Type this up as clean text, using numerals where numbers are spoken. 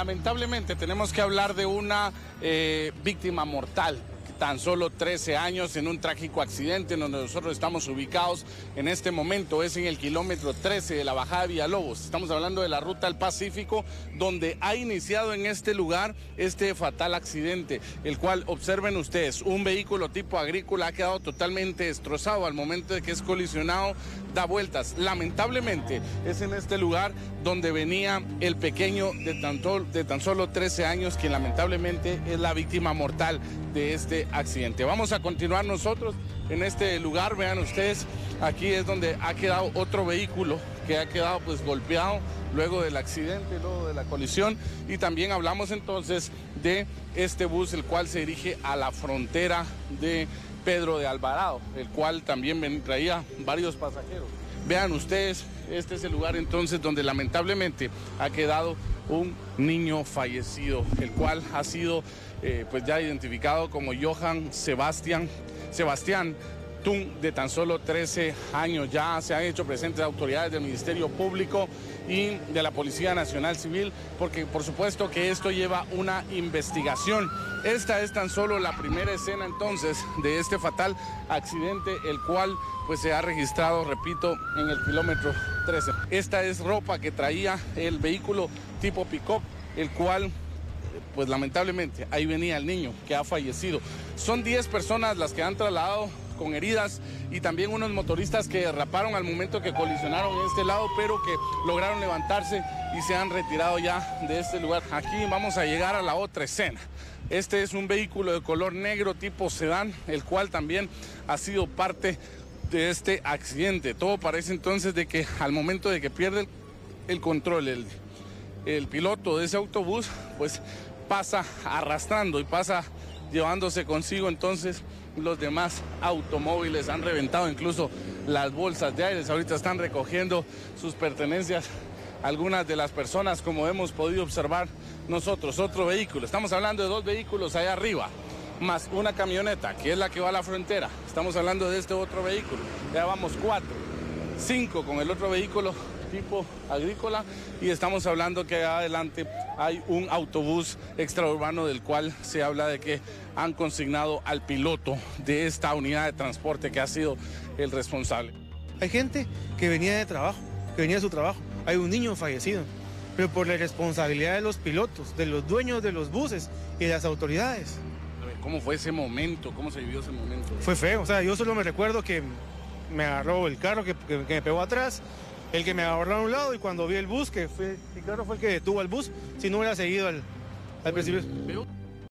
lamentablemente tenemos que hablar de una víctima mortal. Tan solo 13 años en un trágico accidente en donde nosotros estamos ubicados en este momento, es en el kilómetro 13 de la bajada de Villa Lobos. Estamos hablando de la ruta al Pacífico, donde ha iniciado en este lugar este fatal accidente, el cual, observen ustedes, un vehículo tipo agrícola ha quedado totalmente destrozado al momento de que es colisionado, da vueltas. Lamentablemente es en este lugar donde venía el pequeño de tan solo 13 años, quien lamentablemente es la víctima mortal de este accidente. Vamos a continuar nosotros en este lugar. Vean ustedes, aquí es donde ha quedado otro vehículo que ha quedado pues golpeado luego del accidente, luego de la colisión, y también hablamos entonces de este bus, el cual se dirige a la frontera de Pedro de Alvarado, el cual también traía varios pasajeros. Vean ustedes, este es el lugar entonces donde lamentablemente ha quedado un niño fallecido, el cual ha sido pues ya identificado como Johan Sebastián Tun, de tan solo 13 años. Ya se han hecho presentes autoridades del Ministerio Público y de la Policía Nacional Civil, porque por supuesto que esto lleva una investigación. Esta es tan solo la primera escena entonces de este fatal accidente, el cual pues se ha registrado, repito, en el kilómetro 13. Esta es ropa que traía el vehículo tipo pick-up, el cual pues lamentablemente ahí venía el niño que ha fallecido. Son 10 personas las que han trasladado con heridas, y también unos motoristas que derraparon al momento que colisionaron en este lado, pero que lograron levantarse y se han retirado ya de este lugar. Aquí vamos a llegar a la otra escena. Este es un vehículo de color negro tipo sedán, el cual también ha sido parte de este accidente. Todo parece entonces de que al momento de que pierde el control el piloto de ese autobús, pues pasa arrastrando y pasa llevándose consigo entonces los demás automóviles. Han reventado incluso las bolsas de aire. Ahorita están recogiendo sus pertenencias algunas de las personas, como hemos podido observar nosotros. Otro vehículo, estamos hablando de dos vehículos allá arriba, más una camioneta que es la que va a la frontera. Estamos hablando de este otro vehículo, ya vamos 4, 5 con el otro vehículo tipo agrícola, y estamos hablando que adelante hay un autobús extraurbano, del cual se habla de que han consignado al piloto de esta unidad de transporte, que ha sido el responsable. Hay gente que venía de trabajo, que venía de su trabajo, hay un niño fallecido, pero por la irresponsabilidad de los pilotos, de los dueños de los buses y de las autoridades. ¿Cómo fue ese momento? ¿Cómo se vivió ese momento? Fue feo, o sea, yo solo me recuerdo que me agarró el carro que me pegó atrás, el que me agarró a un lado, y cuando vi el bus, que fue el carro fue el que detuvo al bus, si no hubiera seguido al principio.